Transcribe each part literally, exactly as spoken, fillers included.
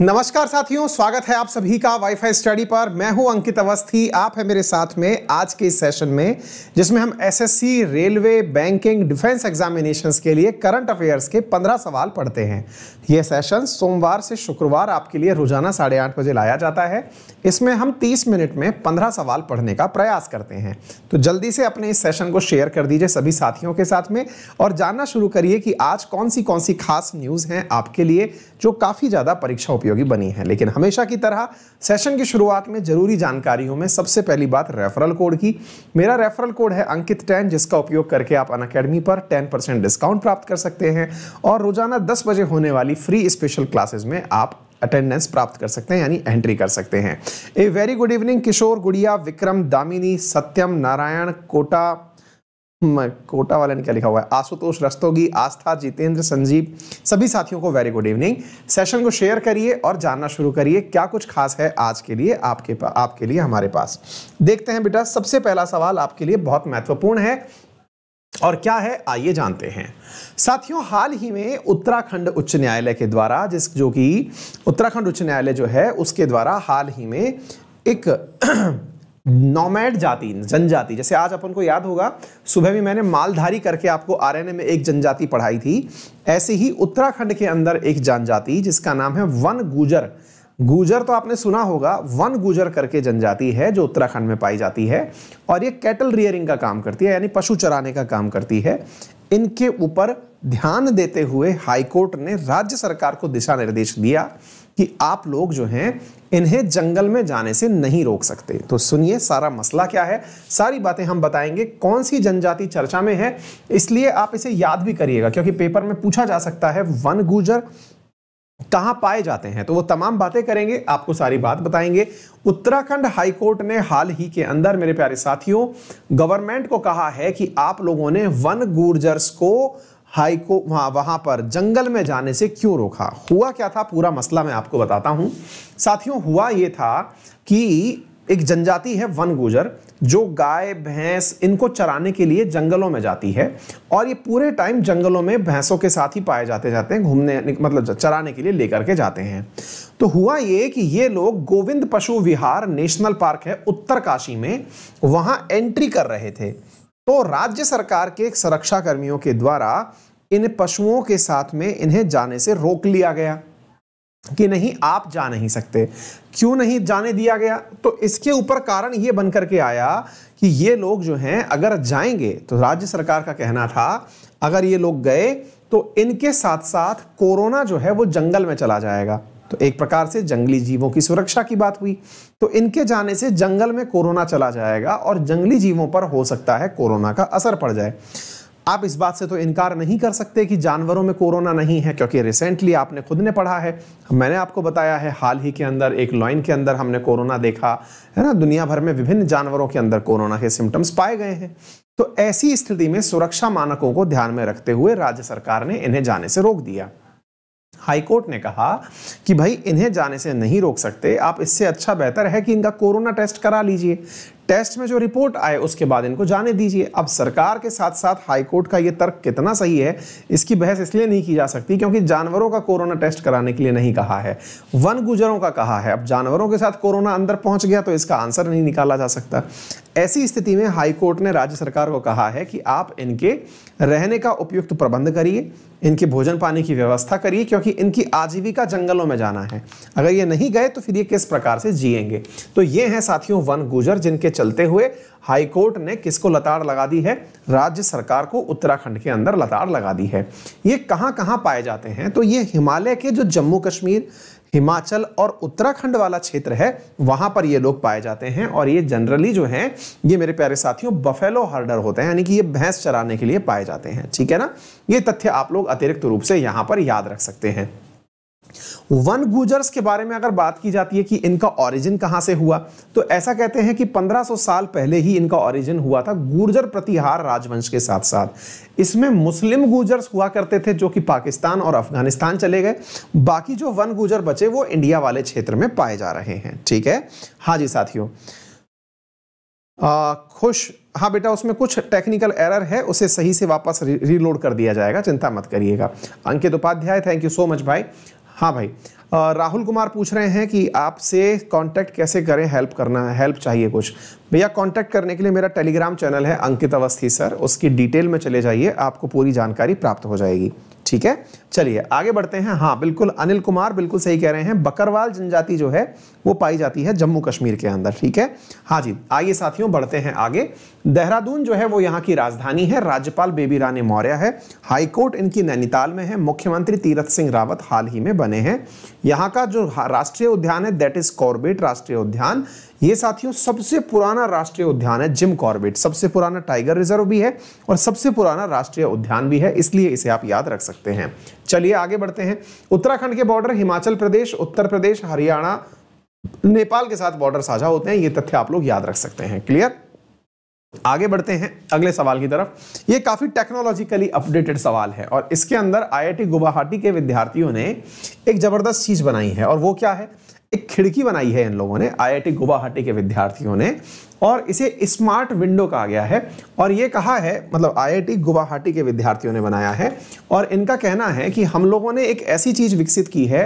नमस्कार साथियों, स्वागत है आप सभी का वाईफाई स्टडी पर। मैं हूं अंकित अवस्थी, आप हैं मेरे साथ में आज के इस सेशन में, जिसमें हम SSC, railway, banking, defence examinations के लिए करंट अफेयर्स के पंद्रह सवाल पढ़ते हैं। यह सेशन सोमवार से शुक्रवार आपके लिए रोजाना साढ़े आठ बजे लाया जाता है। इसमें हम तीस मिनट में पंद्रह सवाल पढ़ने का प्रयास करते हैं। तो जल्दी से अपने इस सेशन को शेयर कर दीजिए सभी साथियों के साथ में और जानना शुरू करिए कि आज कौन सी कौन सी खास न्यूज़ हैं आपके लिए जो काफ़ी ज़्यादा परीक्षा उपयोगी बनी है। लेकिन हमेशा की तरह सेशन की शुरुआत में जरूरी जानकारियों में सबसे पहली बात रेफरल कोड की। मेरा रेफरल कोड है अंकित टेन, जिसका उपयोग करके आप अनअकैडमी पर टेन परसेंट डिस्काउंट प्राप्त कर सकते हैं और रोजाना दस बजे होने वाली फ्री स्पेशल क्लासेस में आप अटेंडेंस प्राप्त कर सकते हैं, यानी एंट्री कर सकते हैं। A very good evening Kishore, Gudiya, Vikram, Damini, सत्यम, नारायण, कोटा कोटा वाले ने क्या लिखा हुआ है, आशुतोष रस्तोगी, आस्था, जितेंद्र, संजीव, सभी साथियों को वेरी गुड इवनिंग। सेशन को शेयर करिए और जानना शुरू करिए क्या कुछ खास है आज के लिए आपके पास, आपके लिए हमारे पास। देखते हैं बेटा, सबसे पहला सवाल आपके लिए बहुत महत्वपूर्ण है और क्या है, आइए जानते हैं। साथियों, हाल ही में उत्तराखंड उच्च न्यायालय के द्वारा, जिस जो कि उत्तराखंड उच्च न्यायालय जो है उसके द्वारा हाल ही में एक नोमैड जाति, जनजाति, जैसे आज अपन को याद होगा सुबह भी मैंने मालधारी करके आपको आरएनए में एक जनजाति पढ़ाई थी, ऐसे ही उत्तराखंड के अंदर एक जनजाति जिसका नाम है वन गुजर। गुजर तो आपने सुना होगा, वन गुजर करके जनजाति है जो उत्तराखंड में पाई जाती है और ये कैटल रियरिंग का काम करती है, यानी पशु चराने का काम करती है। इनके ऊपर ध्यान देते हुए हाईकोर्ट ने राज्य सरकार को दिशा निर्देश दिया कि आप लोग जो हैं इन्हें जंगल में जाने से नहीं रोक सकते। तो सुनिए सारा मसला क्या है, सारी बातें हम बताएंगे। कौन सी जनजाति चर्चा में है, इसलिए आप इसे याद भी करिएगा क्योंकि पेपर में पूछा जा सकता है वन गुजर कहां पाए जाते हैं। तो वो तमाम बातें करेंगे, आपको सारी बात बताएंगे। उत्तराखंड हाईकोर्ट ने हाल ही के अंदर मेरे प्यारे साथियों गवर्नमेंट को कहा है कि आप लोगों ने वन गुर्जर्स को हाईको वहां वहां पर जंगल में जाने से क्यों रोका। हुआ क्या था पूरा मसला मैं आपको बताता हूं साथियों। हुआ ये था कि एक जनजाति है वन गुजर जो गाय, भैंस, इनको चराने के लिए जंगलों में जाती है और ये पूरे टाइम जंगलों में भैंसों के साथ ही पाए जाते जाते हैं, घूमने मतलब चराने के लिए लेकर के जाते हैं। तो हुआ ये कि ये लोग गोविंद पशु विहार नेशनल पार्क है उत्तरकाशी में, वहां एंट्री कर रहे थे। तो राज्य सरकार के सुरक्षा कर्मियों के द्वारा इन पशुओं के साथ में इन्हें जाने से रोक लिया गया कि नहीं आप जा नहीं सकते। क्यों नहीं जाने दिया गया, तो इसके ऊपर कारण ये बनकर के आया कि ये लोग जो हैं अगर जाएंगे तो राज्य सरकार का कहना था अगर ये लोग गए तो इनके साथ साथ कोरोना जो है वो जंगल में चला जाएगा। तो एक प्रकार से जंगली जीवों की सुरक्षा की बात हुई, तो इनके जाने से जंगल में कोरोना चला जाएगा और जंगली जीवों पर हो सकता है कोरोना का असर पड़ जाए। आप इस बात से तो इनकार नहीं कर सकते कि जानवरों में कोरोना नहीं है क्योंकि रिसेंटली आपने खुद ने पढ़ा है, मैंने आपको बताया है, हाल ही के अंदर एक लॉइन के अंदर हमने कोरोना देखा है ना। दुनिया भर में विभिन्न जानवरों के अंदर कोरोना के सिम्टम्स पाए गए हैं। तो ऐसी स्थिति में सुरक्षा मानकों को ध्यान में रखते हुए राज्य सरकार ने इन्हें जाने से रोक दिया। हाईकोर्ट ने कहा कि भाई इन्हें जाने से नहीं रोक सकते आप, इससे अच्छा बेहतर है कि इनका कोरोना टेस्ट करा लीजिए, टेस्ट में जो रिपोर्ट आए उसके बाद इनको जाने दीजिए। अब सरकार के साथ साथ हाईकोर्ट का ये तर्क कितना सही है इसकी बहस इसलिए नहीं की जा सकती क्योंकि जानवरों का कोरोना टेस्ट कराने के लिए नहीं कहा है, वन गुजरों का कहा है। अब जानवरों के साथ कोरोना अंदर पहुंच गया तो इसका आंसर नहीं निकाला जा सकता। ऐसी स्थिति में हाईकोर्ट ने राज्य सरकार को कहा है कि आप इनके रहने का उपयुक्त प्रबंध करिए, इनके भोजन पानी की व्यवस्था करिए क्योंकि इनकी आजीविका जंगलों में जाना है। अगर ये नहीं गए तो फिर ये किस प्रकार से जिएंगे। तो ये हैं साथियों वन गुजर, जिनके चलते हुए हाईकोर्ट ने किसको लताड़ लगा दी है, राज्य सरकार को उत्तराखंड के अंदर लताड़ लगा दी है। ये कहां कहां पाए जाते हैं, तो ये हिमालय के जो जम्मू कश्मीर, हिमाचल और उत्तराखंड वाला क्षेत्र है वहां पर ये लोग पाए जाते हैं और ये जनरली जो हैं ये मेरे प्यारे साथियों बफेलो हर्डर होते हैं, यानी कि ये भैंस चराने के लिए पाए जाते हैं। ठीक है ना, ये तथ्य आप लोग अतिरिक्त रूप से यहां पर याद रख सकते हैं। वन गुजर्स के बारे में अगर बात की जाती है कि इनका ऑरिजिन कहां से हुआ, तो ऐसा कहते हैं कि पंद्रह सौ साल पहले ही इनका ऑरिजिन हुआ था गुर्जर प्रतिहार राजवंश के साथ साथ। इसमें मुस्लिम गुर्जर्स हुआ करते थे जो कि पाकिस्तान और अफगानिस्तान चले गए, बाकी जो वन गुर्जर बचे वो इंडिया वाले क्षेत्र में पाए जा रहे हैं। ठीक है, हाँ जी साथियों, खुश, हाँ बेटा उसमें कुछ टेक्निकल एरर है, उसे सही से वापस रीलोड कर दिया जाएगा, चिंता मत करिएगा। Ankit Upadhyay, thank you so much भाई। हाँ भाई, राहुल कुमार पूछ रहे हैं कि आपसे कांटेक्ट कैसे करें, हेल्प करना है, हेल्प चाहिए कुछ। भैया कांटेक्ट करने के लिए मेरा टेलीग्राम चैनल है अंकित अवस्थी सर, उसकी डिटेल में चले जाइए, आपको पूरी जानकारी प्राप्त हो जाएगी। ठीक है, चलिए आगे बढ़ते हैं। हाँ बिल्कुल, अनिल कुमार बिल्कुल सही कह रहे हैं, बकरवाल जनजाति जो है वो पाई जाती है जम्मू कश्मीर के अंदर। ठीक है, हाँ जी, आइए साथियों बढ़ते हैं आगे। देहरादून जो है वो यहाँ की राजधानी है, राज्यपाल बेबी रानी मौर्य है, हाईकोर्ट इनकी नैनीताल में है, मुख्यमंत्री तीरथ सिंह रावत हाल ही में बने हैं। यहाँ का जो राष्ट्रीय उद्यान है दैट इज कॉर्बेट राष्ट्रीय उद्यान, ये साथियों सबसे पुराना राष्ट्रीय उद्यान है, जिम कॉर्बेट सबसे पुराना टाइगर रिजर्व भी है और सबसे पुराना राष्ट्रीय उद्यान भी है, इसलिए इसे आप याद रख सकते हैं। चलिए आगे बढ़ते हैं। उत्तराखंड के बॉर्डर हिमाचल प्रदेश, उत्तर प्रदेश, हरियाणा, नेपाल के साथ बॉर्डर साझा होते हैं, ये तथ्य आप लोग याद रख सकते हैं। क्लियर, आगे बढ़ते हैं अगले सवाल की तरफ। ये काफी टेक्नोलॉजिकली अपडेटेड सवाल है और इसके अंदर आईआईटी गुवाहाटी के विद्यार्थियों ने एक जबरदस्त चीज बनाई है, और वो क्या है, एक खिड़की बनाई है इन लोगों ने, आईआईटी गुवाहाटी के विद्यार्थियों ने, और इसे स्मार्ट विंडो कहा गया है। और ये कहा है, मतलब आईआईटी गुवाहाटी के विद्यार्थियों ने बनाया है, और इनका कहना है कि हम लोगों ने एक ऐसी चीज विकसित की है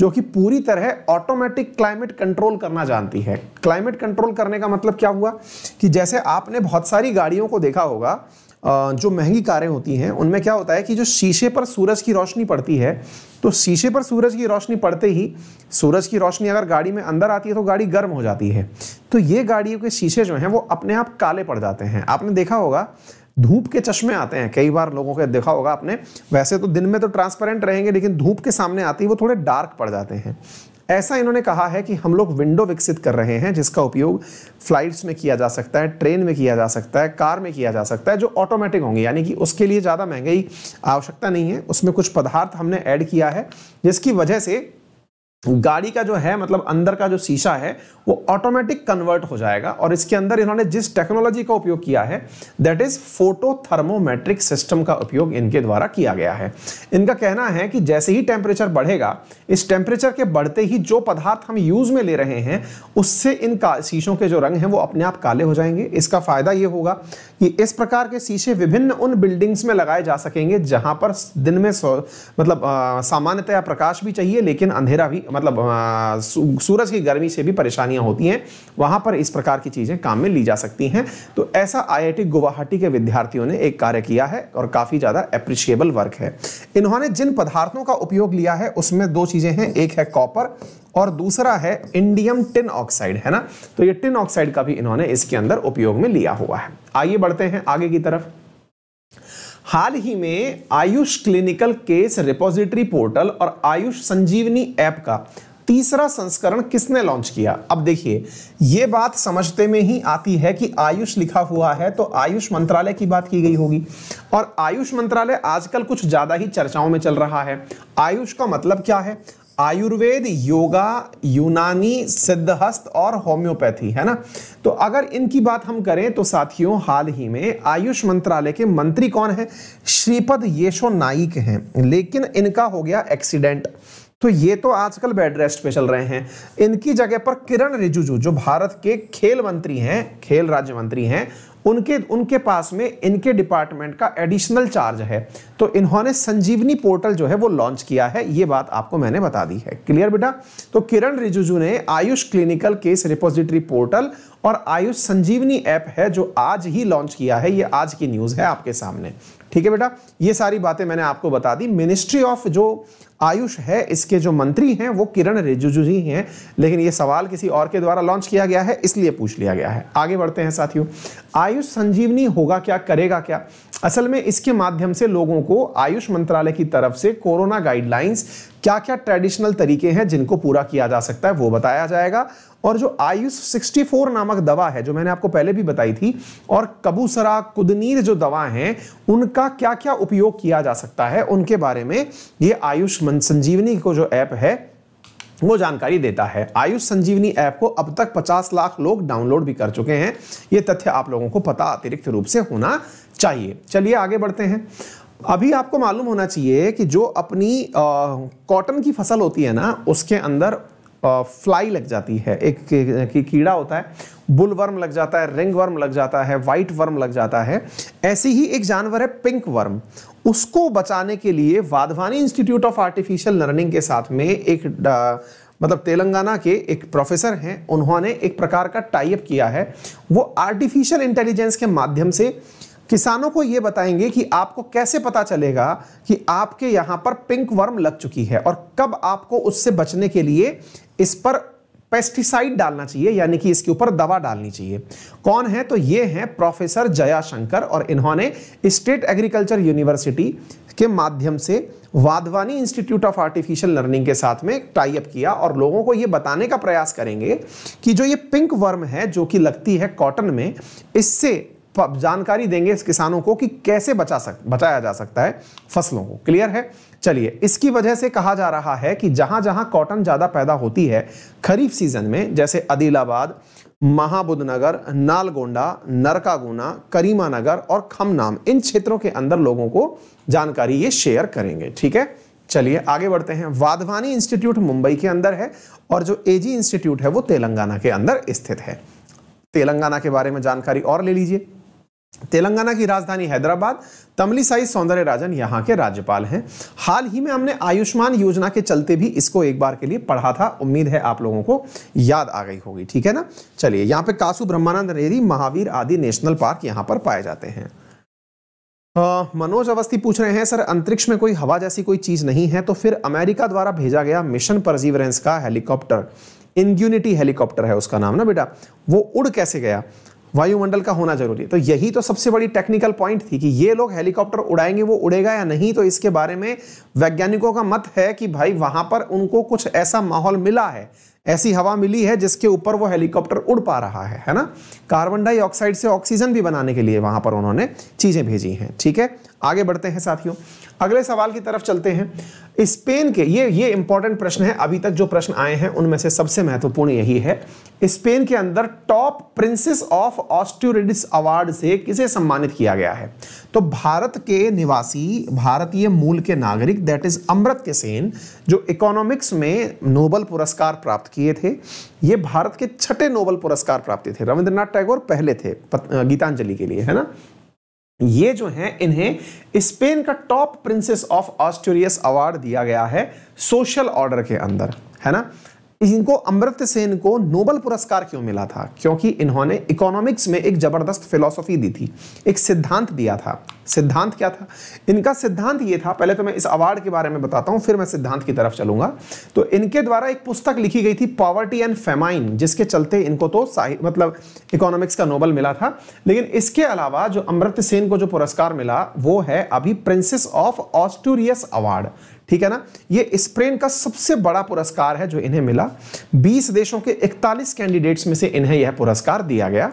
जो कि पूरी तरह ऑटोमेटिक क्लाइमेट कंट्रोल करना जानती है। क्लाइमेट कंट्रोल करने का मतलब क्या हुआ कि जैसे आपने बहुत सारी गाड़ियों को देखा होगा, जो महंगी कारें होती हैं उनमें क्या होता है कि जो शीशे पर सूरज की रोशनी पड़ती है, तो शीशे पर सूरज की रोशनी पड़ते ही, सूरज की रोशनी अगर गाड़ी में अंदर आती है तो गाड़ी गर्म हो जाती है, तो ये गाड़ियों के शीशे जो हैं वो अपने आप काले पड़ जाते हैं। आपने देखा होगा धूप के चश्मे आते हैं, कई बार लोगों को देखा होगा आपने, वैसे तो दिन में तो ट्रांसपेरेंट रहेंगे लेकिन धूप के सामने आती है वो थोड़े डार्क पड़ जाते हैं। ऐसा इन्होंने कहा है कि हम लोग विंडो विकसित कर रहे हैं जिसका उपयोग फ्लाइट्स में किया जा सकता है, ट्रेन में किया जा सकता है, कार में किया जा सकता है, जो ऑटोमेटिक होंगे, यानी कि उसके लिए ज़्यादा महंगाई आवश्यकता नहीं है, उसमें कुछ पदार्थ हमने ऐड किया है जिसकी वजह से गाड़ी का जो है मतलब अंदर का जो शीशा है वो ऑटोमेटिक कन्वर्ट हो जाएगा। और इसके अंदर इन्होंने जिस टेक्नोलॉजी का उपयोग किया है दैट इज फोटोथर्मोमेट्रिक सिस्टम का उपयोग इनके द्वारा किया गया है। इनका कहना है कि जैसे ही टेम्परेचर बढ़ेगा, इस टेम्परेचर के बढ़ते ही जो पदार्थ हम यूज में ले रहे हैं उससे इन शीशों के जो रंग हैं वो अपने आप काले हो जाएंगे। इसका फायदा ये होगा कि इस प्रकार के शीशे विभिन्न उन बिल्डिंग्स में लगाए जा सकेंगे जहाँ पर दिन में मतलब सामान्यतया प्रकाश भी चाहिए लेकिन अंधेरा भी, मतलब आ, सू, सूरज की गर्मी से भी परेशानियां होती हैं, वहां पर इस प्रकार की चीजें काम में ली जा सकती हैं। तो ऐसा आईआईटी गुवाहाटी के विद्यार्थियों ने एक कार्य किया है और काफी ज्यादा एप्रिशिएबल वर्क है। इन्होंने जिन पदार्थों का उपयोग लिया है उसमें दो चीजें हैं, एक है कॉपर और दूसरा है इंडियम टिन ऑक्साइड, है ना, तो ये टिन ऑक्साइड का भी इन्होंने इसके अंदर उपयोग में लिया हुआ है। आइए बढ़ते हैं आगे की तरफ। हाल ही में AYUSH clinical case repository portal और आयुष संजीवनी ऐप का तीसरा संस्करण किसने लॉन्च किया? अब देखिए, ये बात समझते में ही आती है कि आयुष लिखा हुआ है तो आयुष मंत्रालय की बात की गई होगी, और आयुष मंत्रालय आजकल कुछ ज़्यादा ही चर्चाओं में चल रहा है। आयुष का मतलब क्या है? आयुर्वेद, योगा, यूनानी, सिद्धहस्त और होम्योपैथी, है ना। तो अगर इनकी बात हम करें तो साथियों हाल ही में आयुष मंत्रालय के मंत्री कौन हैं? श्रीपद येशो नाइक हैं, लेकिन इनका हो गया एक्सीडेंट, तो ये तो आजकल बेड रेस्ट पे चल रहे हैं। इनकी जगह पर किरण रिजिजू जो भारत के खेल मंत्री हैं, खेल राज्य मंत्री हैं, उनके उनके पास में इनके डिपार्टमेंट का एडिशनल चार्ज है, तो इन्होंने संजीवनी पोर्टल जो है वो लॉन्च किया है। ये बात आपको मैंने बता दी है, क्लियर बेटा। तो किरण रिजिजू ने AYUSH clinical case repository portal और आयुष संजीवनी ऐप है जो आज ही लॉन्च किया है, ये आज की न्यूज़ है आपके सामने। ठीक है बेटा, ये सारी बातें मैंने आपको बता दी। मिनिस्ट्री ऑफ जो आयुष है इसके जो मंत्री हैं वो किरण रिजिजू जी हैं, लेकिन ये सवाल किसी और के द्वारा लॉन्च किया गया है इसलिए पूछ लिया गया है। आगे बढ़ते हैं साथियों। आयुष संजीवनी होगा क्या, करेगा क्या? असल में इसके माध्यम से लोगों को आयुष मंत्रालय की तरफ से कोरोना गाइडलाइंस, क्या क्या ट्रेडिशनल तरीके हैं जिनको पूरा किया जा सकता है वो बताया जाएगा, और जो आयुष चौंसठ नामक दवा है जो मैंने आपको पहले भी बताई थी, और कबूसरा, कुदनीर जो दवा हैं उनका क्या क्या उपयोग किया जा सकता है उनके बारे में ये आयुष संजीवनी को जो ऐप है वो जानकारी देता है। आयुष संजीवनी ऐप को अब तक पचास लाख लोग डाउनलोड भी कर चुके हैं, ये तथ्य आप लोगों को पता अतिरिक्त रूप से होना चाहिए। चलिए आगे बढ़ते हैं। अभी आपको मालूम होना चाहिए कि जो अपनी कॉटन की फसल होती है ना उसके अंदर फ्लाई लग जाती है, एक कीड़ा होता है, बुल वर्म लग जाता है, रिंग वर्म लग जाता है, वाइट वर्म लग जाता है। ऐसी ही एक जानवर है पिंक वर्म, उसको बचाने के लिए Wadhwani institute of artificial learning के साथ में एक मतलब तेलंगाना के एक प्रोफेसर हैं, उन्होंने एक प्रकार का टाई अप किया है। वो आर्टिफिशियल इंटेलिजेंस के माध्यम से किसानों को ये बताएंगे कि आपको कैसे पता चलेगा कि आपके यहाँ पर पिंक वर्म लग चुकी है और कब आपको उससे बचने के लिए इस पर पेस्टिसाइड डालना चाहिए, यानी कि इसके ऊपर दवा डालनी चाहिए। कौन है? तो ये हैं प्रोफेसर जया शंकर, और इन्होंने स्टेट एग्रीकल्चर यूनिवर्सिटी के माध्यम से Wadhwani institute of artificial learning के साथ में टाई अप किया और लोगों को ये बताने का प्रयास करेंगे कि जो ये पिंक वर्म है जो कि लगती है कॉटन में, इससे जानकारी देंगे इस किसानों को कि कैसे बचा सक बचाया जा सकता है फसलों को। क्लियर है? चलिए, इसकी वजह से कहा जा रहा है कि जहां जहां कॉटन ज्यादा पैदा होती है खरीफ सीजन में, जैसे आदिलाबाद, महाबुद्धनगर, नालगोंडा, नरकागुना, करीमानगर और खमनाम, इन क्षेत्रों के अंदर लोगों को जानकारी ये शेयर करेंगे। ठीक है, चलिए आगे बढ़ते हैं। वाधवानी इंस्टीट्यूट मुंबई के अंदर है और जो एजी इंस्टीट्यूट है वो तेलंगाना के अंदर स्थित है। तेलंगाना के बारे में जानकारी और ले लीजिए। तेलंगाना की राजधानी हैदराबाद, तमिलिसाई सौंदरराजन यहाँ के राज्यपाल हैं। हाल ही में हमने आयुष्मान योजना के चलते भी इसको एक बार के लिए पढ़ा था, उम्मीद है आप लोगों को याद आ गई होगी। ठीक है ना। चलिए, यहाँ पे कासू, ब्रह्मानंद रेरी, महावीर आदि नेशनल पार्क यहाँ पर पाए जाते हैं। आ, मनोज अवस्थी पूछ रहे हैं, सर अंतरिक्ष में कोई हवा जैसी कोई चीज नहीं है तो फिर अमेरिका द्वारा भेजा गया मिशन परसीवरेंस का हेलीकॉप्टर, इंड्यूनिटी हेलीकॉप्टर है उसका नाम ना बेटा, वो उड़ कैसे गया? वायुमंडल का होना जरूरी है। तो यही तो सबसे बड़ी टेक्निकल पॉइंट थी कि ये लोग हेलीकॉप्टर उड़ाएंगे, वो उड़ेगा या नहीं, तो इसके बारे में वैज्ञानिकों का मत है कि भाई वहां पर उनको कुछ ऐसा माहौल मिला है, ऐसी हवा मिली है जिसके ऊपर वो हेलीकॉप्टर उड़ पा रहा है, है ना। कार्बन डाइऑक्साइड से ऑक्सीजन भी बनाने के लिए वहां पर उन्होंने चीजें भेजी हैं। ठीक है, आगे बढ़ते हैं साथियों, अगले सवाल की तरफ चलते हैं। स्पेन के ये ये इंपॉर्टेंट प्रश्न है, अभी तक जो प्रश्न आए हैं उनमें से सबसे महत्वपूर्ण यही है। स्पेन के अंदर top princess of Asturias award से किसे सम्मानित किया गया है? तो भारत के निवासी, भारतीय मूल के नागरिक, दैट इज अमर्त्य सेन, जो इकोनॉमिक्स में नोबेल पुरस्कार प्राप्त किए थे। ये भारत के छठे नोबेल पुरस्कार प्राप्त थे, रविंद्रनाथ टैगोर पहले थे गीतांजलि के लिए, है ना। ये जो हैं, इन्हें स्पेन का top princess of Asturias award दिया गया है सोशल ऑर्डर के अंदर, है ना। इनको अमर्त्य सेन को नोबेल पुरस्कार क्यों मिला था? क्योंकि इन्होंने इकोनॉमिक्स में एक जबरदस्त फिलॉसफी दी थी, एक सिद्धांत दिया था। सिद्धांत क्या था इनका? सिद्धांत ये था, पहले तो मैं इस अवार्ड के बारे में बताता हूँ, फिर मैं सिद्धांत की तरफ चलूंगा। तो इनके द्वारा एक पुस्तक लिखी गई थी, पॉवर्टी एंड फेमाइन, जिसके चलते इनको तो मतलब इकोनॉमिक्स का नोबेल मिला था। लेकिन इसके अलावा जो अमर्त्य सेन को जो पुरस्कार मिला वो है अभी प्रिंसेस ऑफ ऑस्टुरियस अवार्ड, ठीक है ना। ये स्पेन का सबसे बड़ा पुरस्कार है जो इन्हें मिला। बीस देशों के इकतालीस कैंडिडेट्स में से इन्हें यह पुरस्कार दिया गया।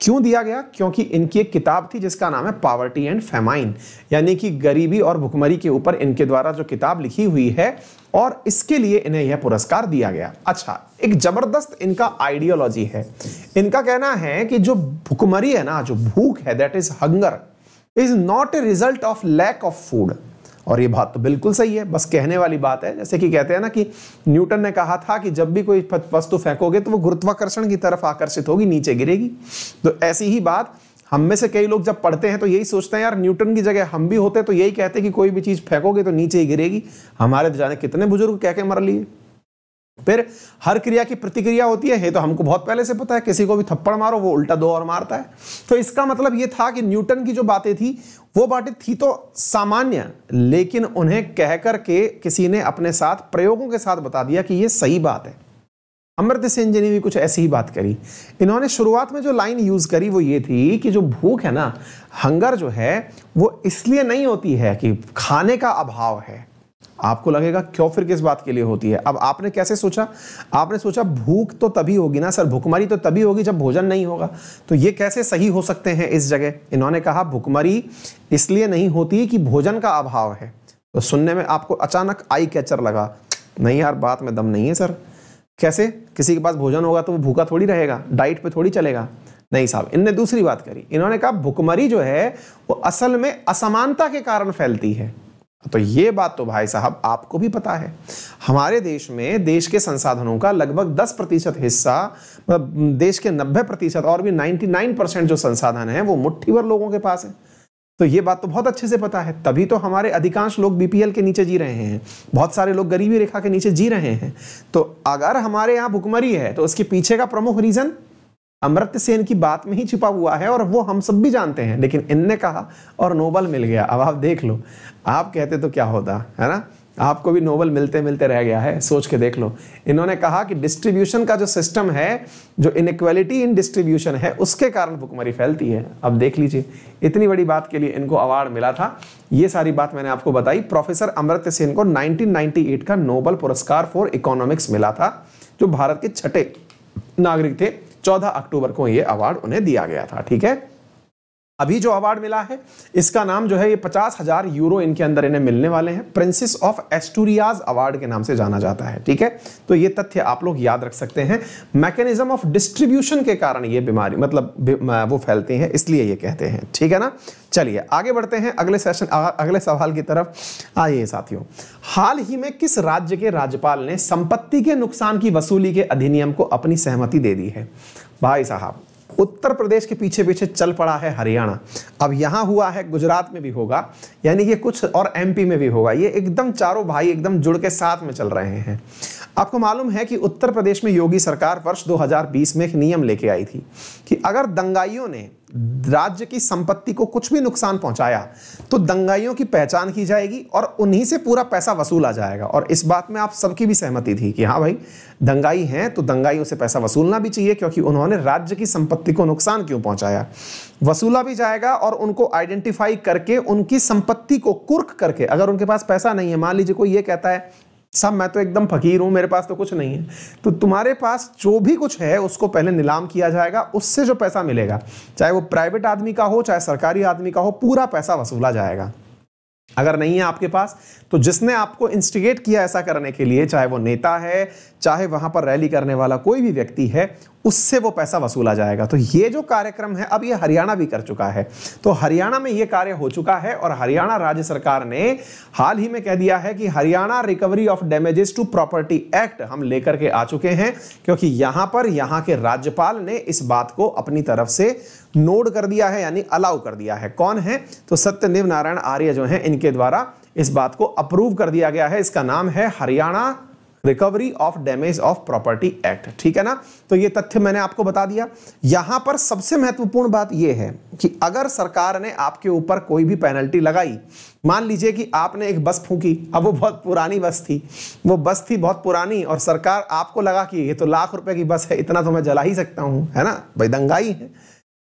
क्यों दिया गया? क्योंकि इनकी एक किताब थी जिसका नाम है पॉवर्टी एंड फेमाइन, यानी कि गरीबी और भुखमरी के ऊपर इनके द्वारा जो किताब लिखी हुई है, और इसके लिए इन्हें यह पुरस्कार दिया गया। अच्छा, एक जबरदस्त इनका आइडियोलॉजी है। इनका कहना है कि जो भुखमरी है ना, जो भूख है, that is hunger, is not a result of lack of food. और ये बात तो बिल्कुल सही है, बस कहने वाली बात है। जैसे कि कहते हैं ना कि न्यूटन ने कहा था कि जब भी कोई वस्तु फेंकोगे तो वो गुरुत्वाकर्षण की तरफ आकर्षित होगी, नीचे गिरेगी। तो ऐसी ही बात हम में से कई लोग जब पढ़ते हैं तो यही सोचते हैं, यार न्यूटन की जगह हम भी होते तो यही कहते कि कोई भी चीज फेंकोगे तो नीचे ही गिरेगी। हमारे जाने कितने बुजुर्ग कह के मर लिए। फिर हर क्रिया की प्रतिक्रिया होती है, ये तो हमको बहुत पहले से पता है। किसी को भी थप्पड़ मारो वो उल्टा दो और मारता है। तो इसका मतलब ये था कि न्यूटन की जो बातें थी वो बातें थी तो सामान्य, लेकिन उन्हें कहकर के किसी ने अपने साथ प्रयोगों के साथ बता दिया कि ये सही बात है। अमर्त्य सेन जी ने भी कुछ ऐसी ही बात करी। इन्होंने शुरुआत में जो लाइन यूज करी वो ये थी कि जो भूख है ना, हंगर जो है, वो इसलिए नहीं होती है कि खाने का अभाव है। आपको लगेगा क्यों, फिर किस बात के लिए होती है? अब आपने कैसे सोचा? आपने सोचा भूख तो तभी होगी ना सर, भुखमरी तो तभी होगी जब भोजन नहीं होगा। तो ये कैसे सही हो सकते हैं इस जगह? इन्होंने कहा भुखमरी इसलिए नहीं होती कि भोजन का अभाव है। तो सुनने में आपको अचानक आई कैचर लगा, नहीं यार बात में दम नहीं है सर, कैसे किसी के पास भोजन होगा तो वो भूखा थोड़ी रहेगा, डाइट पे थोड़ी चलेगा। नहीं साहब, इनने दूसरी बात करी। इन्होंने कहा भुखमरी जो है वो असल में असमानता के कारण फैलती है। तो ये बात तो भाई साहब आपको भी पता है। हमारे देश में देश के संसाधनों का लगभग दस प्रतिशत हिस्सा, मतलब देश के नब्बे प्रतिशत और भी निन्यानवे परसेंट जो संसाधन है वो मुट्ठी भर लोगों के पास है। तो ये बात तो बहुत अच्छे से पता है, तभी तो हमारे अधिकांश लोग बीपीएल के नीचे जी रहे हैं, बहुत सारे लोग गरीबी रेखा के नीचे जी रहे हैं। तो अगर हमारे यहाँ भुखमरी है तो उसके पीछे का प्रमुख रीजन अमर्त्य सेन की बात में ही छिपा हुआ है और वो हम सब भी जानते हैं, लेकिन इनने कहा और नोबेल मिल गया। अब आप देख लो, आप कहते तो क्या होता है ना, आपको भी नोबेल मिलते मिलते रह गया है, सोच के देख लो। इन्होंने कहा कि डिस्ट्रीब्यूशन का जो सिस्टम है, जो इनइक्वालिटी इन डिस्ट्रीब्यूशन है, उसके कारण भुखमरी फैलती है। अब देख लीजिए, इतनी बड़ी बात के लिए इनको अवार्ड मिला था। ये सारी बात मैंने आपको बताई। प्रोफेसर अमर्त्य सेन को नाइनटीन नाइंटी एट का नोबेल पुरस्कार फॉर इकोनॉमिक्स मिला था, जो भारत के छठे नागरिक थे। चौदह अक्टूबर को ये अवार्ड उन्हें दिया गया था, ठीक है। अभी जो अवार्ड मिला है इसका नाम जो है, ये पचास हजार यूरो इनके अंदर इन्हें मिलने वाले हैं। प्रिंसेस ऑफ ऑस्टुरियस अवार्ड के नाम से जाना जाता है, ठीक है। तो ये तथ्य आप लोग याद रख सकते हैं। मैकेनिज्म ऑफ डिस्ट्रीब्यूशन के कारण ये बीमारी, मतलब वो फैलती है, इसलिए ये कहते हैं, ठीक है ना। चलिए आगे बढ़ते हैं अगले सेशन, अगले सवाल की तरफ। आइए साथियों, हाल ही में किस राज्य के राज्यपाल ने संपत्ति के नुकसान की वसूली के अधिनियम को अपनी सहमति दे दी है? भाई साहब, उत्तर प्रदेश के पीछे पीछे चल पड़ा है हरियाणा। अब यहाँ हुआ है, गुजरात में भी होगा, यानी कि कुछ और एमपी में भी होगा। ये एकदम चारों भाई एकदम जुड़ के साथ में चल रहे हैं। आपको मालूम है कि उत्तर प्रदेश में योगी सरकार वर्ष दो हज़ार बीस में एक नियम लेके आई थी कि अगर दंगाइयों ने राज्य की संपत्ति को कुछ भी नुकसान पहुंचाया तो दंगाइयों की पहचान की जाएगी और उन्हीं से पूरा पैसा वसूला जाएगा। और इस बात में आप सबकी भी सहमति थी कि हाँ भाई, दंगाई हैं तो दंगाइयों से पैसा वसूलना भी चाहिए, क्योंकि उन्होंने राज्य की संपत्ति को नुकसान क्यों पहुंचाया, वसूला भी जाएगा। और उनको आइडेंटिफाई करके उनकी संपत्ति को कुर्क करके, अगर उनके पास पैसा नहीं है, मान लीजिए कोई ये कहता है साहब मैं तो एकदम फकीर हूं, मेरे पास तो कुछ नहीं है, तो तुम्हारे पास जो भी कुछ है उसको पहले नीलाम किया जाएगा, उससे जो पैसा मिलेगा, चाहे वो प्राइवेट आदमी का हो चाहे सरकारी आदमी का हो, पूरा पैसा वसूला जाएगा। अगर नहीं है आपके पास तो जिसने आपको इंस्टिगेट किया ऐसा करने के लिए, चाहे वो नेता है चाहे वहां पर रैली करने वाला कोई भी व्यक्ति है, उससे वो पैसा वसूला जाएगा। तो ये जो कार्यक्रम है अब ये हरियाणा भी कर चुका है। तो हरियाणा में ये कार्य हो चुका है और हरियाणा राज्य सरकार ने हाल ही में कह दिया है कि Haryana recovery of damages to property act हम लेकर के आ चुके हैं, क्योंकि यहां पर यहां के राज्यपाल ने इस बात को अपनी तरफ से नोड कर दिया है, यानी अलाउ कर दिया है। कौन है? तो सत्यदेव नारायण आर्य जो है, इनके द्वारा इस बात को अप्रूव कर दिया गया है। इसका नाम है Haryana recovery of damage of property act, ठीक है ना। तो ये तथ्य मैंने आपको बता दिया। यहां पर सबसे महत्वपूर्ण बात यह है कि अगर सरकार ने आपके ऊपर कोई भी पेनल्टी लगाई, मान लीजिए कि आपने एक बस फूंकी, अब वो बहुत पुरानी बस थी, वो बस थी बहुत पुरानी और सरकार आपको लगा कि ये तो लाख रुपए की बस है, इतना तो मैं जला ही सकता हूं, है ना भाई, दंगाई है।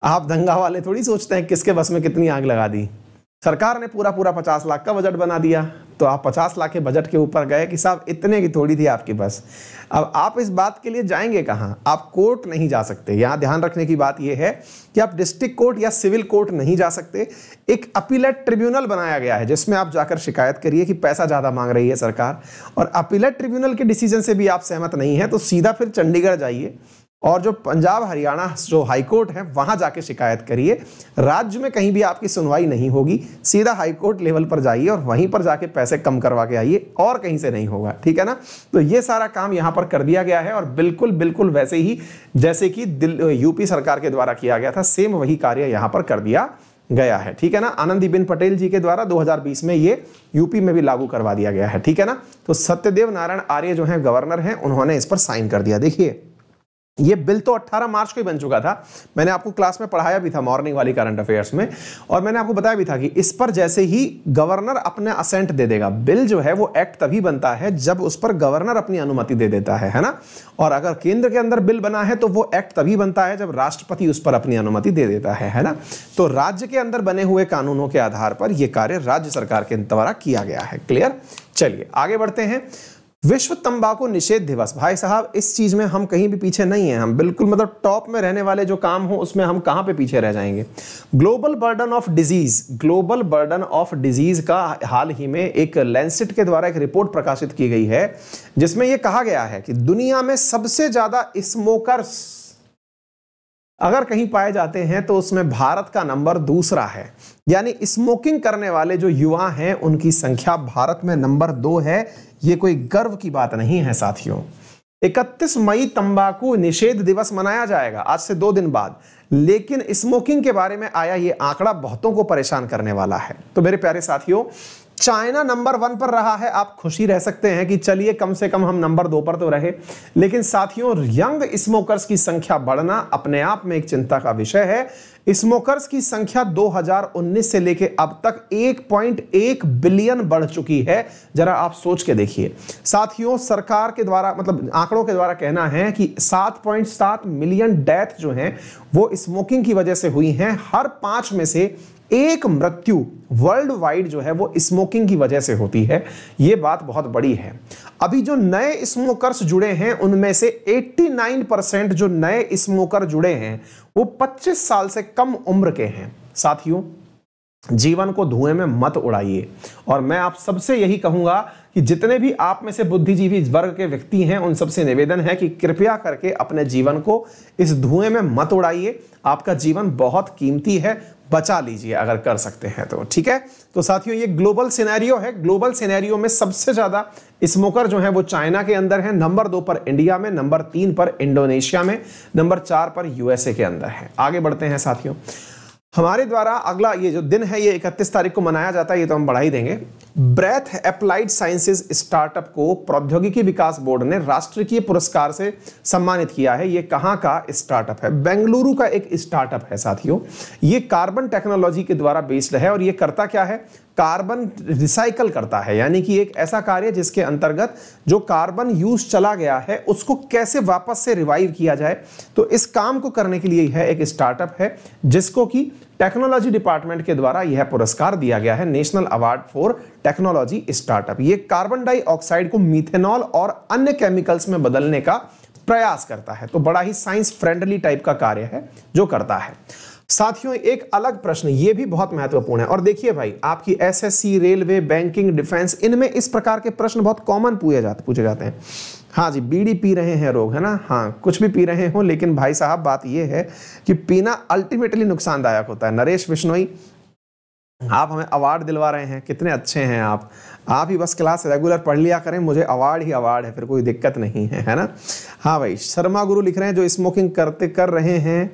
आप दंगा वाले थोड़ी सोचते हैं किसके बस में कितनी आग लगा दी। सरकार ने पूरा पूरा पचास लाख का बजट बना दिया, तो आप पचास लाख के बजट के ऊपर गए कि साहब इतने की थोड़ी थी आपकी बस। अब आप इस बात के लिए जाएंगे कहाँ? आप कोर्ट नहीं जा सकते। यहाँ ध्यान रखने की बात यह है कि आप डिस्ट्रिक्ट कोर्ट या सिविल कोर्ट नहीं जा सकते। एक अपीलेट ट्रिब्यूनल बनाया गया है जिसमें आप जाकर शिकायत करिए कि पैसा ज़्यादा मांग रही है सरकार, और अपीलेट ट्रिब्यूनल के डिसीजन से भी आप सहमत नहीं हैं तो सीधा फिर चंडीगढ़ जाइए और जो पंजाब हरियाणा जो हाईकोर्ट है वहां जाके शिकायत करिए। राज्य में कहीं भी आपकी सुनवाई नहीं होगी, सीधा हाईकोर्ट लेवल पर जाइए और वहीं पर जाके पैसे कम करवा के आइए, और कहीं से नहीं होगा, ठीक है ना। तो ये सारा काम यहां पर कर दिया गया है और बिल्कुल बिल्कुल वैसे ही जैसे कि यूपी सरकार के द्वारा किया गया था, सेम वही कार्य यहाँ पर कर दिया गया है, ठीक है ना। आनंदीबेन पटेल जी के द्वारा दो हज़ार बीस में ये यूपी में भी लागू करवा दिया गया है, ठीक है ना। तो सत्यदेव नारायण आर्य जो है गवर्नर है, उन्होंने इस पर साइन कर दिया। देखिए ये बिल तो अठारह मार्च को ही बन चुका था, मैंने आपको क्लास में पढ़ाया भी था मॉर्निंग वाली करंट अफेयर्स में, और मैंने आपको बताया भी था कि इस पर जैसे ही गवर्नर अपने असेंट दे देगा, बिल जो है वो एक्ट तभी बनता है जब उस पर गवर्नर अपनी अनुमति दे देता है, है ना। और अगर केंद्र के अंदर बिल बना है तो वो एक्ट तभी बनता है जब राष्ट्रपति उस पर अपनी अनुमति दे देता है, है ना। तो राज्य के अंदर बने हुए कानूनों के आधार पर यह कार्य राज्य सरकार के द्वारा किया गया है, क्लियर। चलिए आगे बढ़ते हैं। विश्व तंबाकू निषेध दिवस, भाई साहब इस चीज में हम कहीं भी पीछे नहीं है, हम बिल्कुल मतलब टॉप में रहने वाले जो काम हो उसमें हम कहां पे पीछे रह जाएंगे। Global burden of disease, global burden of disease का हाल ही में एक लैंसेट के द्वारा एक रिपोर्ट प्रकाशित की गई है जिसमें यह कहा गया है कि दुनिया में सबसे ज्यादा स्मोकर्स अगर कहीं पाए जाते हैं तो उसमें भारत का नंबर दूसरा है। यानी स्मोकिंग करने वाले जो युवा हैं उनकी संख्या भारत में नंबर दो है। ये कोई गर्व की बात नहीं है साथियों। इकतीस मई तंबाकू निषेध दिवस मनाया जाएगा, आज से दो दिन बाद। लेकिन स्मोकिंग के बारे में आया ये आंकड़ा बहुतों को परेशान करने वाला है। तो मेरे प्यारे साथियों, चाइना नंबर वन पर रहा है, आप खुशी रह सकते हैं कि चलिए कम से कम हम नंबर दो पर तो रहे। लेकिन साथियों, यंग स्मोकर्स की संख्या बढ़ना अपने आप में एक चिंता का विषय है। स्मोकर्स की संख्या दो हज़ार उन्नीस से लेकर अब तक एक पॉइंट एक बिलियन बढ़ चुकी है। जरा आप सोच के देखिए साथियों, सरकार के द्वारा मतलब आंकड़ों के द्वारा कहना है कि सात पॉइंट सात मिलियन डेथ जो हैं वो स्मोकिंग की वजह से हुई हैं। हर पांच में से एक मृत्यु वर्ल्ड वाइड जो है वो स्मोकिंग की वजह से होती है। ये बात बहुत बड़ी है। अभी जो नए स्मोकर्स जुड़े हैं उनमें से नवासी परसेंट जो नए स्मोकर जुड़े हैं वो पच्चीस साल से कम उम्र के हैं। साथियों, जीवन को धुएं में मत उड़ाइए। और मैं आप सबसे यही कहूंगा कि जितने भी आप में से बुद्धिजीवी वर्ग के व्यक्ति हैं उन सबसे निवेदन है कि कृपया करके अपने जीवन को इस धुएं में मत उड़ाइए। आपका जीवन बहुत कीमती है, बचा लीजिए अगर कर सकते हैं तो। ठीक है, तो साथियों ये ग्लोबल सिनेरियो है। ग्लोबल सिनेरियो में सबसे ज्यादा स्मोकर जो है वो चाइना के अंदर है, नंबर दो पर इंडिया में, नंबर तीन पर इंडोनेशिया में, नंबर चार पर यूएसए के अंदर है। आगे बढ़ते हैं साथियों, हमारे द्वारा अगला ये जो दिन है ये इकतीस तारीख को मनाया जाता है, ये तो हम बढ़ा ही देंगे। ब्रेथ एप्लाइड साइंसेज स्टार्टअप को प्रौद्योगिकी विकास बोर्ड ने राष्ट्रीय पुरस्कार से सम्मानित किया है। ये कहाँ का स्टार्टअप है? बेंगलुरु का एक स्टार्टअप है साथियों। ये कार्बन टेक्नोलॉजी के द्वारा बेस्ड है और ये करता क्या है? कार्बन रिसाइकल करता है, यानी कि एक ऐसा कार्य जिसके अंतर्गत जो कार्बन यूज चला गया है उसको कैसे वापस से रिवाइव किया जाए। तो इस काम को करने के लिए है एक स्टार्टअप है जिसको कि टेक्नोलॉजी डिपार्टमेंट के द्वारा यह पुरस्कार दिया गया है, national award for technology startup. ये कार्बन डाइऑक्साइड को मीथेनॉल और अन्य केमिकल्स में बदलने का प्रयास करता है। तो बड़ा ही साइंस फ्रेंडली टाइप का कार्य है जो करता है। साथियों, एक अलग प्रश्न ये भी बहुत महत्वपूर्ण है। और देखिए भाई, आपकी एसएससी, रेलवे, बैंकिंग, डिफेंस, इनमें इस प्रकार के प्रश्न बहुत कॉमन पूछे जाते पूछे जाते हैं। हाँ जी, बीड़ी पी रहे हैं रोग है ना, हाँ कुछ भी पी रहे हो, लेकिन भाई साहब बात यह है कि पीना अल्टीमेटली नुकसानदायक होता है। नरेश बिश्नोई, आप हमें अवार्ड दिलवा रहे हैं, कितने अच्छे हैं आप। आप ही बस क्लास रेगुलर पढ़ लिया करें, मुझे अवार्ड ही अवार्ड है, फिर कोई दिक्कत नहीं है, है ना। हाँ भाई, शर्मा गुरु लिख रहे हैं जो स्मोकिंग करते कर रहे हैं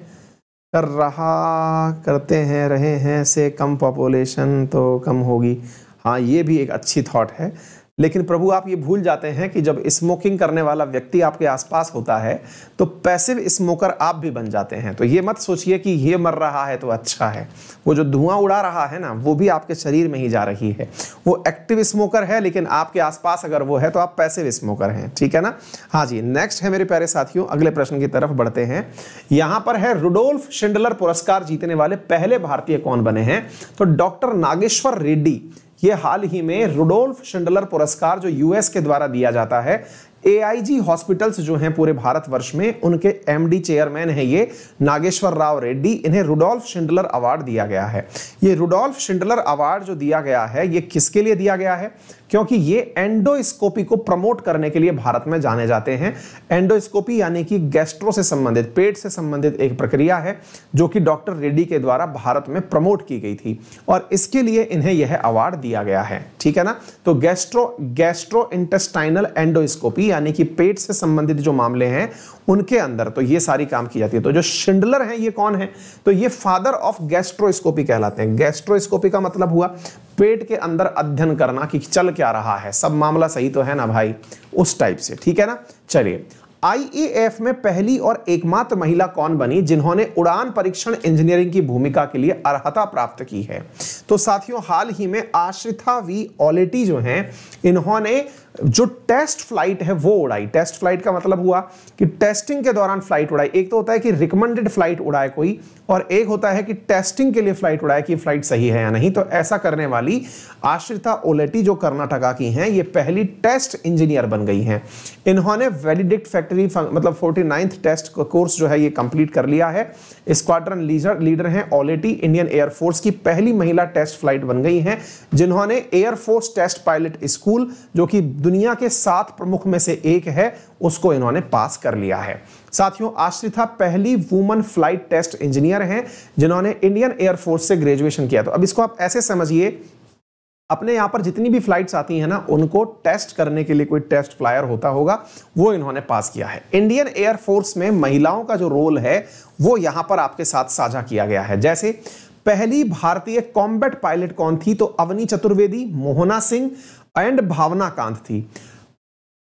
कर रहा करते हैं रहे हैं से कम पॉपुलेशन तो कम होगी। हाँ, ये भी एक अच्छी थॉट है। लेकिन प्रभु, आप ये भूल जाते हैं कि जब स्मोकिंग करने वाला व्यक्ति आपके आसपास होता है तो पैसिव स्मोकर आप भी बन जाते हैं। तो ये मत सोचिए कि ये मर रहा है तो अच्छा है। वो जो धुआं उड़ा रहा है ना, वो भी आपके शरीर में ही जा रही है। वो एक्टिव स्मोकर है, लेकिन आपके आसपास अगर वो है तो आप पैसिव स्मोकर हैं। ठीक है ना। हाँ जी, नेक्स्ट है मेरे प्यारे साथियों, अगले प्रश्न की तरफ बढ़ते हैं। यहाँ पर है, रुडोल्फ शिंडलर पुरस्कार जीतने वाले पहले भारतीय कौन बने हैं? तो डॉक्टर नागेश्वर रेड्डी। ये हाल ही में रुडोल्फ शिंडलर पुरस्कार जो यूएस के द्वारा दिया जाता है, एआईजी हॉस्पिटल्स जो हैं पूरे भारतवर्ष में उनके एमडी चेयरमैन हैं ये नागेश्वर राव रेड्डी। इन्हें रुडोल्फ शिंडलर अवार्ड दिया गया है। ये रुडोल्फ शिंडलर अवार्ड जो दिया गया है ये किसके लिए दिया गया है? क्योंकि ये एंडोस्कोपी को प्रमोट करने के लिए भारत में जाने जाते हैं। एंडोस्कोपी यानी कि गैस्ट्रो से संबंधित, पेट से संबंधित एक प्रक्रिया है जो कि डॉक्टर रेड्डी के द्वारा भारत में प्रमोट की गई थी और इसके लिए इन्हें यह अवार्ड दिया गया है। ठीक है ना। तो गैस्ट्रो गैस्ट्रो इंटेस्टाइनल एंडोस्कोपी यानी कि पेट से संबंधित जो मामले हैं उनके अंदर तो ये सारी काम की जाती है। तो जो शिंडलर हैं ये कौन है? तो ये फादर ऑफ गैस्ट्रोस्कोपी कहलाते हैं। गैस्ट्रोस्कोपी का मतलब हुआ पेट के अंदर अध्ययन करना कि चल क्या रहा है, सब मामला सही तो है ना भाई, उस टाइप से। ठीक है ना। चलिए, आईएएफ में पहली और एकमात्र महिला कौन बनी जिन्होंने उड़ान परीक्षण इंजीनियरिंग की भूमिका के लिए अर्हता प्राप्त की है? तो साथियों, हाल ही में आश्रिता वी ओलेटी जो हैं इन्होंने जो टेस्ट फ्लाइट है वो उड़ाई। टेस्ट फ्लाइट का मतलब हुआ कि टेस्टिंग के दौरान फ्लाइट उड़ाई। एक तो होता है कि रिकमेंडेड फ्लाइट उड़ाए कोई, और एक होता है कि टेस्टिंग के लिए फ्लाइट उड़ाए कि फ्लाइट सही है या नहीं। तो ऐसा करने वाली आश्रिता ओलेटी जो कर्नाटका की हैं ये पहली टेस्ट इंजीनियर बन गई हैं। इन्होंने वेलिडिक्ट फैक्ट फैक्ट्री मतलब फोर्टी नाइन्थ टेस्ट कोर्स जो है ये कंप्लीट कर लिया है। स्क्वाड्रन लीडर लीडर हैं ओलेटी, इंडियन एयरफोर्स की पहली महिला टेस्ट फ्लाइट बन गई हैं, जिन्होंने एयरफोर्स टेस्ट पायलट स्कूल जो कि दुनिया के सात प्रमुख में से एक है उसको इन्होंने पास कर लिया है। साथियों, आश्रिता पहली वुमन फ्लाइट टेस्ट इंजीनियर हैं जिन्होंने इंडियन एयरफोर्स से ग्रेजुएशन किया। तो अब इसको आप ऐसे समझिए, अपने यहाँ पर जितनी भी फ्लाइट्स आती हैं ना उनको टेस्ट करने के लिए कोई टेस्ट फ्लायर होता होगा, वो इन्होंने पास किया है। इंडियन एयरफोर्स में महिलाओं का जो रोल है वो यहाँ पर आपके साथ साझा किया गया है। जैसे पहली भारतीय कॉम्बैट पायलट कौन थी, तो अवनी चतुर्वेदी, मोहना सिंह एंड भावना कांत थी।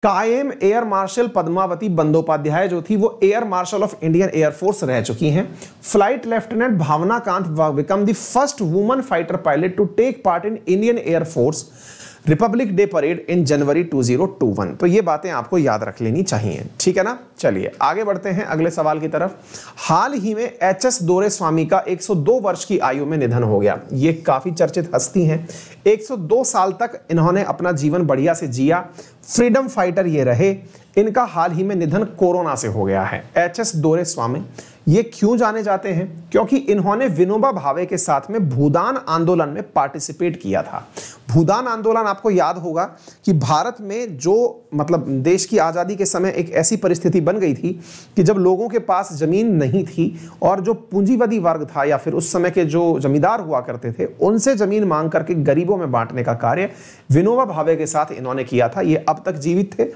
कायम एयर मार्शल पद्मावती बंदोपाध्याय जो थी वो air marshal of Indian air force रह चुकी हैं। Flight lieutenant Bhawana Kanth become the first woman fighter pilot to take part in Indian air force republic day parade in January two thousand इक्कीस। तो ये बातें आपको याद रख लेनी चाहिए, ठीक है ना। चलिए आगे बढ़ते हैं अगले सवाल की तरफ। हाल ही में एच एस दोरेस्वामी का एक सौ दो वर्ष की आयु में निधन हो गया। ये काफी चर्चित हस्ती हैं। एक सौ दो साल तक इन्होंने अपना जीवन बढ़िया से जिया, फ्रीडम फाइटर ये रहे। इनका हाल ही में निधन कोरोना से हो गया है। एच एस दोरेस्वामी ये क्यों जाने जाते हैं, क्योंकि इन्होंने विनोबा भावे के साथ में भूदान आंदोलन में पार्टिसिपेट किया था। भूदान आंदोलन आपको याद होगा कि भारत में जो मतलब देश की आज़ादी के समय एक ऐसी परिस्थिति बन गई थी कि जब लोगों के पास ज़मीन नहीं थी और जो पूंजीवादी वर्ग था या फिर उस समय के जो जमींदार हुआ करते थे उनसे ज़मीन मांग करके गरीबों में बांटने का कार्य विनोबा भावे के साथ इन्होंने किया था। ये अब तक जीवित थे।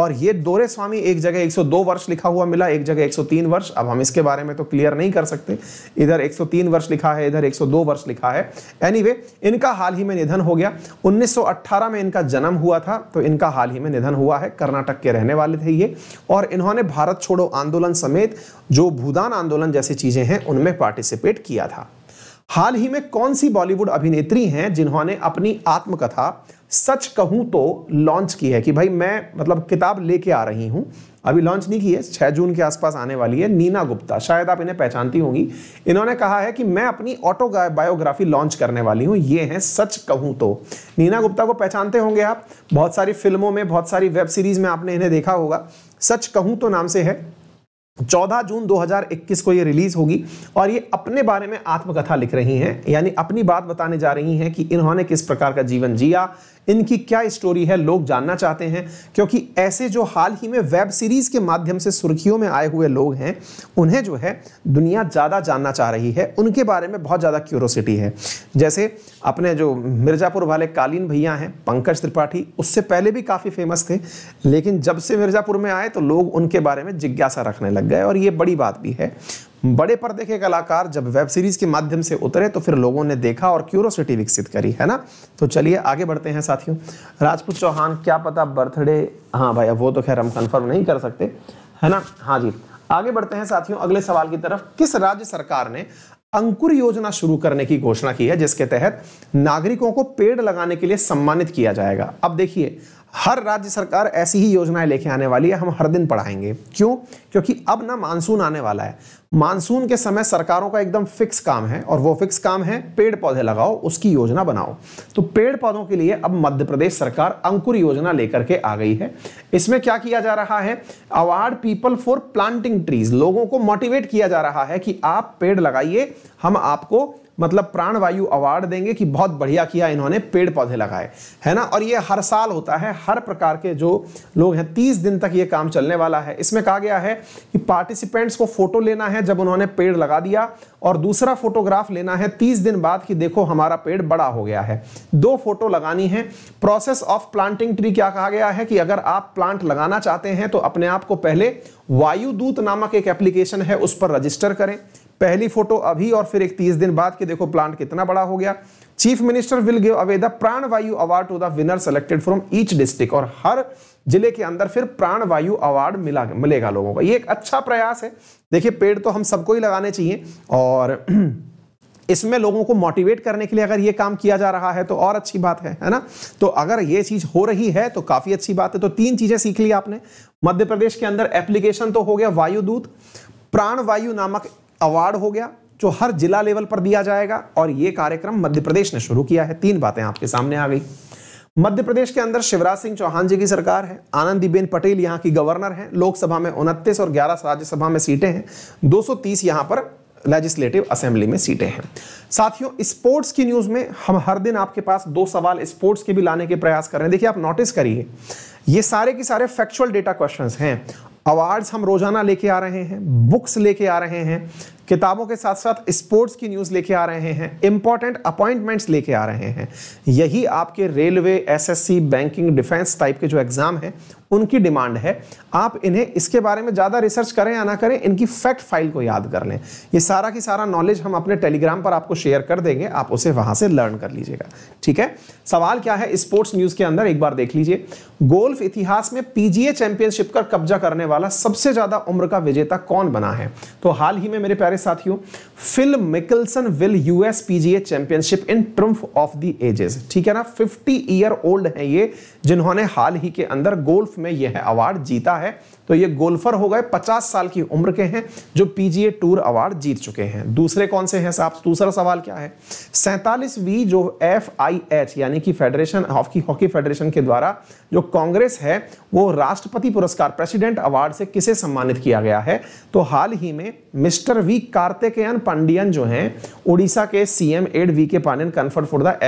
और ये दोरेस्वामी एक जगह एक सौ दो वर्ष लिखा हुआ मिला, एक जगह एक सौ तीन वर्ष। अब हम इसके बारे में तो क्लियर नहीं कर सकते, इधर एक सौ तीन वर्ष लिखा है, इधर एक सौ दो वर्ष लिखा है। एनीवे, इनका हाल ही में निधन हो गया। उन्नीस सौ अठारह में इनका जन्म हुआ था, तो इनका हाल ही में निधन हुआ है। कर्नाटक के रहने वाले थे ये, और इन्होंने भारत छोड़ो आंदोलन समेत जो भूदान आंदोलन जैसी चीजें हैं उनमें पार्टिसिपेट किया था। हाल ही में कौन सी बॉलीवुड अभिनेत्री हैं जिन्होंने अपनी आत्मकथा सच कहूं तो लॉन्च की है कि भाई मैं मतलब किताब लेके आ रही हूं, अभी लॉन्च नहीं की है, छह जून के आसपास आने वाली है। नीना गुप्ता, शायद आप इन्हें पहचानती होंगी। इन्होंने कहा है कि मैं अपनी ऑटो बायोग्राफी लॉन्च करने वाली हूं, ये हैं सच कहूं तो। नीना गुप्ता को पहचानते होंगे आप, बहुत सारी फिल्मों में, बहुत सारी वेब सीरीज में आपने इन्हें देखा होगा। सच कहूं तो नाम से है। चौदह जून दो हज़ार इक्कीस को ये रिलीज होगी और ये अपने बारे में आत्मकथा लिख रही हैं, यानी अपनी बात बताने जा रही हैं कि इन्होंने किस प्रकार का जीवन जिया, इनकी क्या स्टोरी है, लोग जानना चाहते हैं। क्योंकि ऐसे जो हाल ही में वेब सीरीज के माध्यम से सुर्खियों में आए हुए लोग हैं उन्हें जो है दुनिया ज़्यादा जानना चाह रही है, उनके बारे में बहुत ज़्यादा क्यूरोसिटी है। जैसे अपने जो मिर्ज़ापुर वाले कालीन भैया हैं पंकज त्रिपाठी, उससे पहले भी काफ़ी फेमस थे, लेकिन जब से मिर्ज़ापुर में आए तो लोग उनके बारे में जिज्ञासा रखने लग गए, और ये बड़ी बात भी है। बड़े पर्दे के कलाकार जब वेब सीरीज के माध्यम से उतरे तो फिर लोगों ने देखा और क्यूरोसिटी विकसित करी, है ना। तो चलिए आगे बढ़ते हैं साथियों। राजपूत चौहान, क्या पता बर्थडे, हाँ भाई वो तो खैर हम कंफर्म नहीं कर सकते, है ना। हाँ जी, आगे बढ़ते हैं साथियों अगले सवाल की तरफ। किस राज्य सरकार ने अंकुर योजना शुरू करने की घोषणा की है, जिसके तहत नागरिकों को पेड़ लगाने के लिए सम्मानित किया जाएगा। अब देखिए, हर राज्य सरकार ऐसी ही योजनाएं लेके आने वाली है, हम हर दिन पढ़ाएंगे। क्यों? क्योंकि अब ना मानसून आने वाला है। मानसून के समय सरकारों का एकदम फिक्स काम है, और वो फिक्स काम है पेड़ पौधे लगाओ, उसकी योजना बनाओ। तो पेड़ पौधों के लिए अब मध्य प्रदेश सरकार अंकुर योजना लेकर के आ गई है। इसमें क्या किया जा रहा है, award people for planting trees, लोगों को मोटिवेट किया जा रहा है कि आप पेड़ लगाइए, हम आपको मतलब प्राण वायु अवार्ड देंगे कि बहुत बढ़िया किया इन्होंने, पेड़ पौधे लगाए, है ना। और ये हर साल होता है, हर प्रकार के जो लोग हैं, तीस दिन तक ये काम चलने वाला है। इसमें कहा गया है कि पार्टिसिपेंट्स को फोटो लेना है जब उन्होंने पेड़ लगा दिया, और दूसरा फोटोग्राफ लेना है तीस दिन बाद कि देखो हमारा पेड़ बड़ा हो गया है, दो फोटो लगानी है। प्रोसेस ऑफ प्लांटिंग ट्री, क्या कहा गया है कि अगर आप प्लांट लगाना चाहते हैं तो अपने आप को पहले वायु दूत नामक एक एप्लीकेशन है उस पर रजिस्टर करें, पहली फोटो अभी और फिर एक तीस दिन बाद के देखो प्लांट कितना बड़ा हो गया। Chief minister will give away the Pran Vayu award to the winner selected from each district, और हर जिले के अंदर फिर प्राण वायु अवार्ड मिला मिलेगा लोगों को। ये एक अच्छा प्रयास है। देखिए, पेड़ तो हम सबको ही लगाने चाहिए, और इसमें लोगों को मोटिवेट करने के लिए अगर ये काम किया जा रहा है तो और अच्छी बात है, है ना। तो अगर ये चीज हो रही है तो काफी अच्छी बात है। तो तीन चीजें सीख ली आपने, मध्य प्रदेश के अंदर एप्लीकेशन तो हो गया वायुदूत, प्राण वायु नामक अवार्ड हो गया जो हर जिला लेवल पर दिया जाएगा, और ये कार्यक्रम मध्य प्रदेश ने शुरू किया है। तीन बातें आपके सामने आ गई। मध्य प्रदेश के अंदर शिवराज सिंह चौहान जी की सरकार है, आनंदीबेन पटेल यहाँ की गवर्नर हैं, लोकसभा में उनतीस और ग्यारह राज्यसभा में सीटें हैं, दो सौ तीस यहाँ पर लेजिस्लेटिव असेंबली में सीटें हैं। साथियों, स्पोर्ट्स की न्यूज में हम हर दिन आपके पास दो सवाल स्पोर्ट्स के भी लाने के प्रयास कर रहे हैं। देखिए, आप नोटिस करिए, ये सारे के सारे फैक्चुअल डेटा क्वेश्चंस हैं। अवार्ड्स हम रोजाना लेके आ रहे हैं, बुक्स लेके आ रहे हैं, किताबों के साथ साथ स्पोर्ट्स की न्यूज लेके आ रहे हैं, इंपॉर्टेंट अपॉइंटमेंट्स लेके आ रहे हैं। यही आपके railway, SSC, banking, defence type के जो एग्जाम हैं उनकी डिमांड है। आप इन्हें इसके बारे में ज़्यादा रिसर्च करें या ना करें, इनकी फैक्ट फाइल को याद कर लें। ये सारा की सारा नॉलेज हम अपने टेलीग्राम पर आपको शेयर कर देंगे, आप उसे वहाँ से लर्न कर लीजिएगा। ठीक है, सवाल क्या है स्पोर्ट्स न्यूज़ के अंदर, एक बार देख लीजिए। गोल्फ इतिहास में पीजीए चैंपियनशिप का कब्जा करने वाला सबसे ज़्यादा उम्र का विजेता कौन बना है? तो हाल ही में मेरे प्यारे साथियों, Phil Mickelson will US PGA championship in triumph of the ages. ठीक है ना, पचास ईयर ओल्ड हैं ये, जिन्होंने हाल ही के अंदर गोल्फ में यह अवार्ड जीता है। तो ये गोल्फर हो गए पचास साल की उम्र के हैं, जो पीजीए टूर अवार्ड जीत चुके हैं। दूसरे कौन से हैं साहब? दूसरा सवाल क्या है? सैंतालीसवीं जो एफ आई एच यानी कि फेडरेशन हॉकी हॉकी फेडरेशन के द्वारा जो कांग्रेस है, वो राष्ट्रपति पुरस्कार प्रेसिडेंट अवार्ड से किसे सम्मानित किया गया है? तो हाल ही में मिस्टर वी कार्तिकेयन पांडियन जो हैं, उड़ीसा के CM aide V K Pandian conferred for the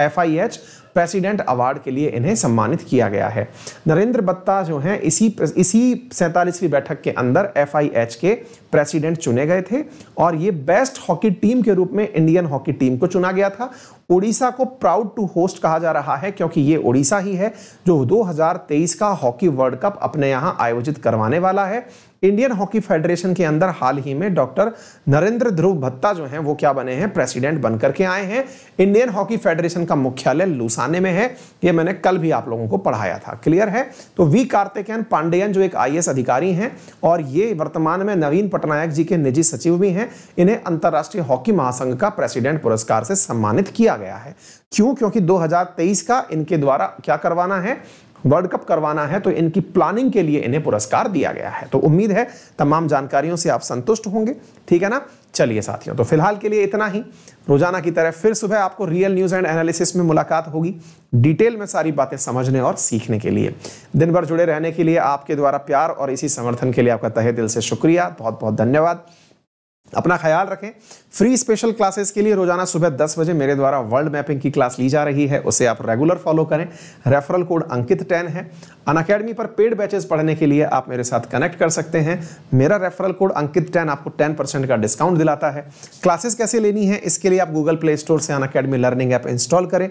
F I H president award के लिए इन्हें सम्मानित किया गया है। नरेंद्र बत्ता जो हैं इसी इसी सैंतालीसवीं बैठक के अंदर एफ आई एच के प्रेसिडेंट चुने गए थे, और ये बेस्ट हॉकी टीम के रूप में इंडियन हॉकी टीम को चुना गया था। उड़ीसा को प्राउड टू होस्ट कहा जा रहा है, क्योंकि ये उड़ीसा ही है जो दो हज़ार तेईस का हॉकी वर्ल्ड कप अपने यहाँ आयोजित करवाने वाला है। इंडियन हॉकी फेडरेशन के अंदर हाल ही में डॉक्टर नरेंद्र ध्रुव भत्ता जो हैं वो क्या बने हैं? प्रेसिडेंट बनकर के आए हैं। इंडियन हॉकी फेडरेशन का मुख्यालय लुसाने में है, ये मैंने कल भी आप लोगों को पढ़ाया था। क्लियर है? तो वी कार्तिकेयन पांडेयन जो एक आई ए एस अधिकारी हैं, और ये वर्तमान में नवीन पटनायक जी के निजी सचिव भी हैं, इन्हें अंतर्राष्ट्रीय हॉकी महासंघ का प्रेसिडेंट पुरस्कार से सम्मानित किया गया है। क्यों? क्योंकि दो हज़ार तेईस का इनके द्वारा क्या करवाना है? वर्ल्ड कप करवाना है, तो इनकी प्लानिंग के लिए इन्हें पुरस्कार दिया गया है। तो उम्मीद है तमाम जानकारियों से आप संतुष्ट होंगे। ठीक है ना? चलिए साथियों, तो फिलहाल के लिए इतना ही। रोजाना की तरह फिर सुबह आपको रियल न्यूज एंड एनालिसिस में मुलाकात होगी, डिटेल में सारी बातें समझने और सीखने के लिए। दिन भर जुड़े रहने के लिए, आपके द्वारा प्यार और इसी समर्थन के लिए आपका तहे दिल से शुक्रिया। बहुत बहुत धन्यवाद। अपना ख्याल रखें। फ्री स्पेशल क्लासेस के लिए रोजाना सुबह दस बजे मेरे द्वारा वर्ल्ड मैपिंग की क्लास ली जा रही है, उसे आप रेगुलर फॉलो करें। रेफरल कोड अंकित टेन है। अनअकैडमी पर पेड बैचेस पढ़ने के लिए आप मेरे साथ कनेक्ट कर सकते हैं। मेरा रेफरल कोड अंकित टेन आपको दस परसेंट का डिस्काउंट दिलाता है। क्लासेस कैसे लेनी है, इसके लिए आप गूगल प्ले स्टोर से अनअकैडमी लर्निंग ऐप इंस्टॉल करें,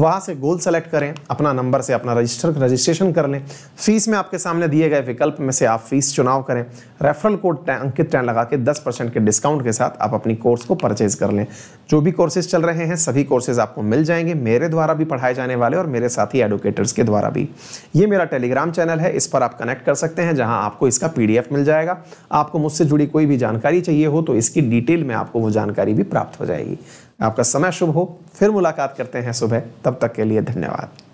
वहाँ से गोल सेलेक्ट करें, अपना नंबर से अपना रजिस्टर रजिस्ट्रेशन कर लें। फीस में आपके सामने दिए गए विकल्प में से आप फीस चुनाव करें। रेफरल कोड अंकित टेन लगा के दस परसेंट के डिस्काउंट के साथ आप अपनी कोर्स को परचेज कर लें। जो भी कोर्सेज चल रहे हैं, सभी कोर्सेज आपको मिल जाएंगे, मेरे द्वारा भी पढ़ाए जाने वाले और मेरे साथी एडुकेटर्स के द्वारा भी। ये मेरा टेलीग्राम चैनल है, इस पर आप कनेक्ट कर सकते हैं, जहां आपको इसका पीडीएफ मिल जाएगा। आपको मुझसे जुड़ी कोई भी जानकारी चाहिए हो तो इसकी डिटेल में आपको वो जानकारी भी प्राप्त हो जाएगी। आपका समय शुभ हो, फिर मुलाकात करते हैं सुबह। तब तक के लिए धन्यवाद।